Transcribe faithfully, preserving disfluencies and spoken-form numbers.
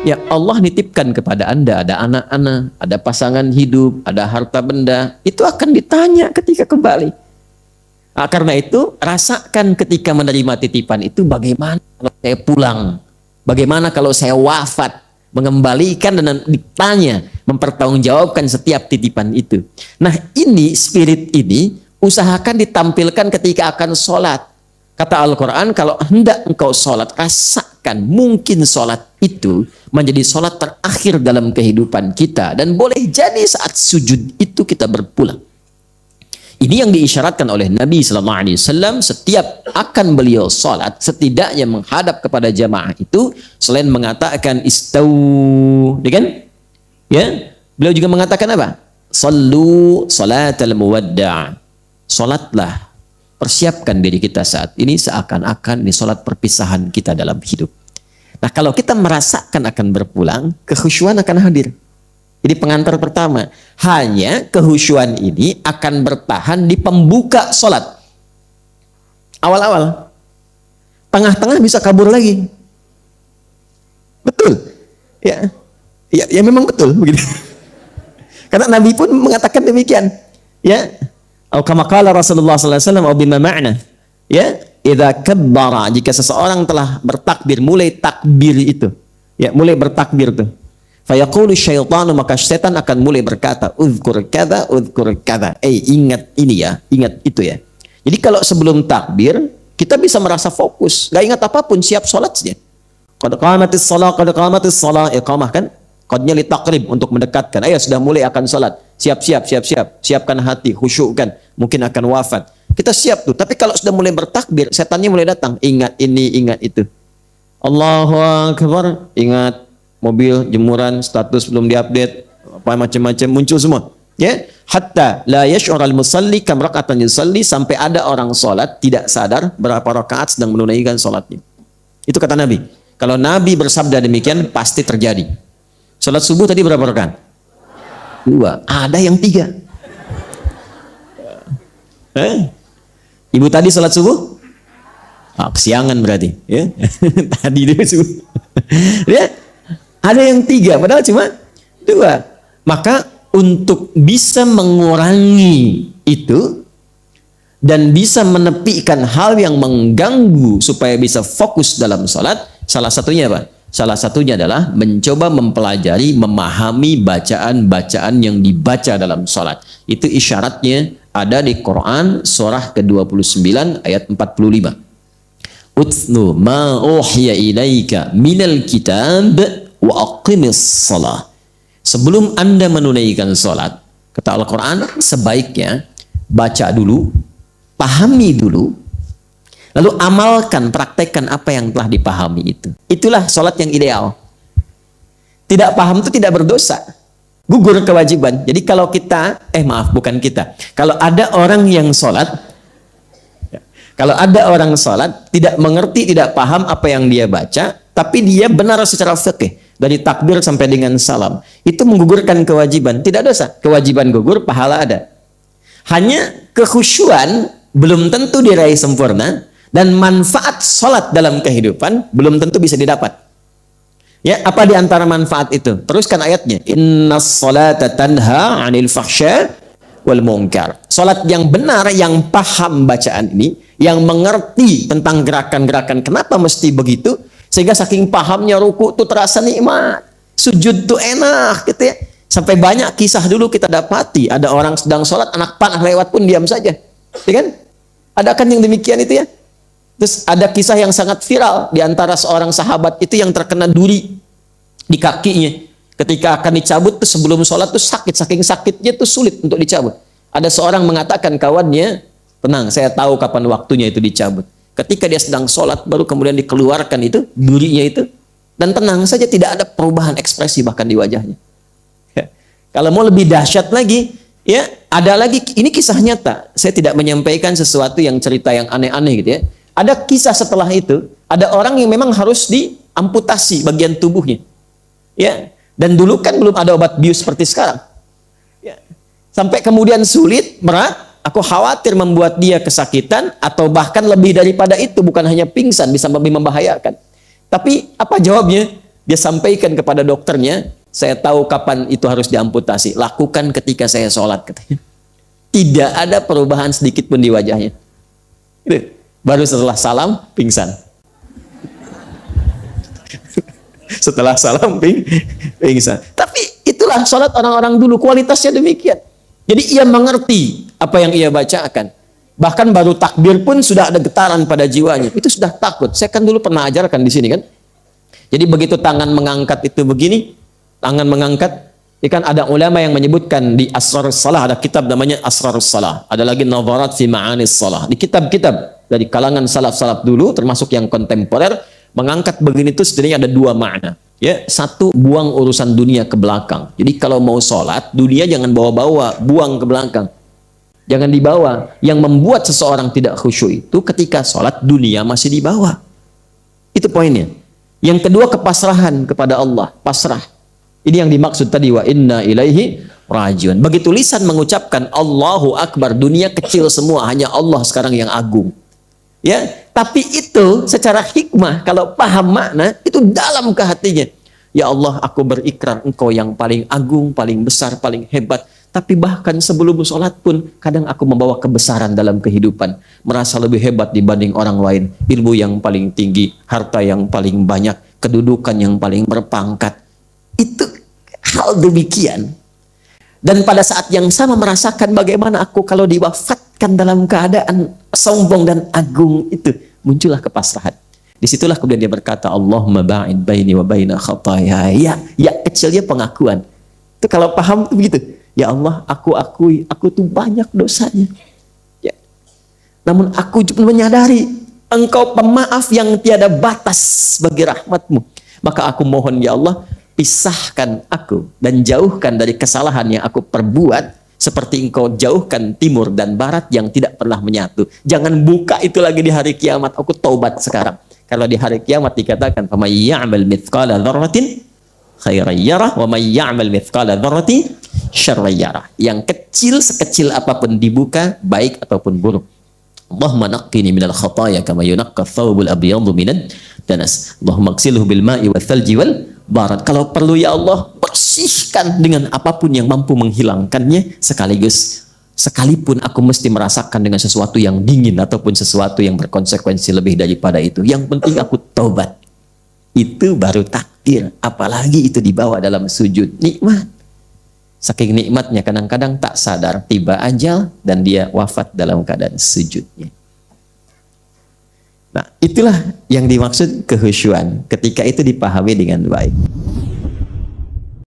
Ya, Allah nitipkan kepada Anda, ada anak-anak, ada pasangan hidup, ada harta benda, itu akan ditanya ketika kembali. Nah, karena itu rasakan ketika menerima titipan itu, bagaimana kalau saya pulang, bagaimana kalau saya wafat, mengembalikan dan ditanya, mempertanggungjawabkan setiap titipan itu. Nah, ini spirit ini usahakan ditampilkan ketika akan sholat. Kata Al-Quran, kalau hendak engkau sholat, rasakan mungkin sholat itu menjadi sholat terakhir dalam kehidupan kita, dan boleh jadi saat sujud itu kita berpulang. Ini yang diisyaratkan oleh Nabi Sallallahu Alaihi Wasallam setiap akan beliau sholat, setidaknya menghadap kepada jamaah itu, selain mengatakan istau, kan? Ya, beliau juga mengatakan apa? Sallu salatal muwadda'. Sholatlah, persiapkan diri kita saat ini, seakan-akan ini sholat perpisahan kita dalam hidup. Nah, kalau kita merasakan akan berpulang, kehusyuan akan hadir. Jadi pengantar pertama, hanya kehusyuan ini akan bertahan di pembuka sholat. Awal-awal, tengah-tengah bisa kabur lagi. Betul, ya, ya, ya memang betul begitu. Karena Nabi pun mengatakan demikian, ya. Atau kama qala Rasulullah Sallallahu Alaihi Wasallam, atau bima ma'na, ya. Idza kabbara, jika seseorang telah bertakbir, mulai takbir itu, ya, mulai bertakbir itu, fayaqulu syaitanu, maka setan akan mulai berkata, uzkur kada, uzkur kada, eh ingat ini ya, ingat itu ya. Jadi kalau sebelum takbir kita bisa merasa fokus, nggak ingat apapun, siap sholat saja. Qad qamatis shalah, qad qamatis shalah, iqamah kan, qadnya li taqrib, untuk mendekatkan, ayo sudah mulai akan sholat, siap siap siap siap, siapkan hati, khusyukkan, mungkin akan wafat. Kita siap tuh, tapi kalau sudah mulai bertakbir, setannya mulai datang. Ingat ini, ingat itu. Allahu Akbar, ingat mobil, jemuran, status belum diupdate, apa macam-macam muncul semua. Ya, hatta la yash'ur al-musalli kam rak'atan yusalli, sampai ada orang salat tidak sadar berapa rakaat sedang menunaikan salatnya. Itu kata Nabi. Kalau Nabi bersabda demikian, pasti terjadi. Salat subuh tadi berapa rakaat? Dua. Ada yang tiga. Eh? Ibu tadi sholat subuh? Ah, kesiangan berarti, ya. Tadi dia subuh. Ya, ada yang tiga, padahal cuma dua. Maka untuk bisa mengurangi itu dan bisa menepikan hal yang mengganggu supaya bisa fokus dalam sholat, salah satunya apa? Salah satunya adalah mencoba mempelajari, memahami bacaan-bacaan yang dibaca dalam sholat. Itu isyaratnya ada di Quran surah ke dua puluh sembilan ayat empat puluh lima. Utsnu ma uhiya ilaika minal kitab wa aqimis shalah. Sebelum Anda menunaikan salat, kata Al-Quran, sebaiknya baca dulu, pahami dulu, lalu amalkan, praktekkan apa yang telah dipahami itu. Itulah salat yang ideal. Tidak paham itu tidak berdosa, gugur kewajiban. Jadi kalau kita, eh maaf bukan kita, kalau ada orang yang sholat, kalau ada orang sholat, tidak mengerti, tidak paham apa yang dia baca, tapi dia benar secara fikih, dari takbir sampai dengan salam, itu menggugurkan kewajiban, tidak dosa. Kewajiban gugur, pahala ada. Hanya kekhusyuan belum tentu diraih sempurna, dan manfaat sholat dalam kehidupan belum tentu bisa didapat. Ya, apa di antara manfaat itu? Teruskan ayatnya. Innas sholata tanha 'anil fahsya wal munkar. Salat yang benar, yang paham bacaan ini, yang mengerti tentang gerakan-gerakan, kenapa mesti begitu? Sehingga saking pahamnya ruku tuh terasa nikmat, sujud tuh enak gitu ya. Sampai banyak kisah dulu kita dapati, ada orang sedang salat, anak panah lewat pun diam saja. Ya kan? Ada kan yang demikian itu ya? Terus ada kisah yang sangat viral di antara seorang sahabat itu yang terkena duri di kakinya. Ketika akan dicabut tuh sebelum sholat tuh sakit, saking sakitnya tuh sulit untuk dicabut. Ada seorang mengatakan kawannya, tenang, saya tahu kapan waktunya itu dicabut. Ketika dia sedang sholat baru kemudian dikeluarkan itu durinya itu, dan tenang saja, tidak ada perubahan ekspresi bahkan di wajahnya. Ya. Kalau mau lebih dahsyat lagi, ya ada lagi, ini kisah nyata. Saya tidak menyampaikan sesuatu yang cerita yang aneh-aneh gitu ya. Ada kisah setelah itu, ada orang yang memang harus diamputasi bagian tubuhnya. Ya, dan dulu kan belum ada obat bius seperti sekarang. Ya. Sampai kemudian sulit, berat, aku khawatir membuat dia kesakitan atau bahkan lebih daripada itu, bukan hanya pingsan, bisa lebih membahayakan. Tapi apa jawabnya? Dia sampaikan kepada dokternya, saya tahu kapan itu harus diamputasi. Lakukan ketika saya sholat, katanya. Tidak ada perubahan sedikit pun di wajahnya. Gitu. Baru setelah salam, pingsan. Setelah salam, ping, pingsan. Tapi itulah sholat orang-orang dulu. Kualitasnya demikian. Jadi ia mengerti apa yang ia bacakan. Bahkan baru takbir pun sudah ada getaran pada jiwanya. Itu sudah takut. Saya kan dulu pernah ajarkan di sini kan. Jadi begitu tangan mengangkat itu begini, tangan mengangkat, ikan ya ada ulama yang menyebutkan di Asrarus Salah, ada kitab namanya Asrarus Salah, ada lagi Nazarat fi Ma'anis Salah, di kitab-kitab dari kalangan salaf-salaf dulu termasuk yang kontemporer, mengangkat begini itu sebenarnya ada dua makna ya. Satu, buang urusan dunia ke belakang. Jadi kalau mau sholat, dunia jangan bawa-bawa, buang ke belakang, jangan dibawa. Yang membuat seseorang tidak khusyuk itu ketika sholat dunia masih dibawa. Itu poinnya. Yang kedua, kepasrahan kepada Allah, pasrah. Ini yang dimaksud tadi, wa inna ilaihi rajiun. Begitu lisan mengucapkan Allahu Akbar, dunia kecil semua, hanya Allah sekarang yang agung. Ya, tapi itu secara hikmah, kalau paham makna, itu dalam ke hatinya. Ya Allah, aku berikrar Engkau yang paling agung, paling besar, paling hebat. Tapi bahkan sebelum sholat pun, kadang aku membawa kebesaran dalam kehidupan. Merasa lebih hebat dibanding orang lain. Ilmu yang paling tinggi, harta yang paling banyak, kedudukan yang paling berpangkat. Itu hal demikian. Dan pada saat yang sama merasakan bagaimana aku kalau diwafatkan dalam keadaan sombong dan agung itu. Muncullah kepasrahan. Disitulah kemudian dia berkata, Allahumma ba'id baini wa baina khataya. Ya, ya kecilnya pengakuan. Itu kalau paham begitu. Ya Allah, aku akui, aku tuh banyak dosanya. Ya. Namun aku menyadari, Engkau pemaaf yang tiada batas bagi rahmatmu. Maka aku mohon ya Allah, pisahkan aku dan jauhkan dari kesalahan yang aku perbuat, seperti Engkau jauhkan timur dan barat yang tidak pernah menyatu. Jangan buka itu lagi di hari kiamat. Aku taubat sekarang. Kalau di hari kiamat dikatakan, "Faman ya'mal mithqala dzarratin khairan yarah wa man ya'mal mithqala dzarratin syarran yarah." Yang kecil sekecil apapun dibuka, baik ataupun buruk. Allahumma naqqini minal khataya kama yunaqqa tshaubul abyadu minad danas. Allahumma ghsilhu bil ma'i wal thalji wal barat. Kalau perlu ya Allah, bersihkan dengan apapun yang mampu menghilangkannya, sekaligus sekalipun aku mesti merasakan dengan sesuatu yang dingin ataupun sesuatu yang berkonsekuensi lebih daripada itu. Yang penting aku taubat. Itu baru takdir, apalagi itu dibawa dalam sujud. Nikmat. Saking nikmatnya kadang-kadang tak sadar tiba ajal dan dia wafat dalam keadaan sujudnya. Nah, itulah yang dimaksud kehusyuan. Ketika itu dipahami dengan baik.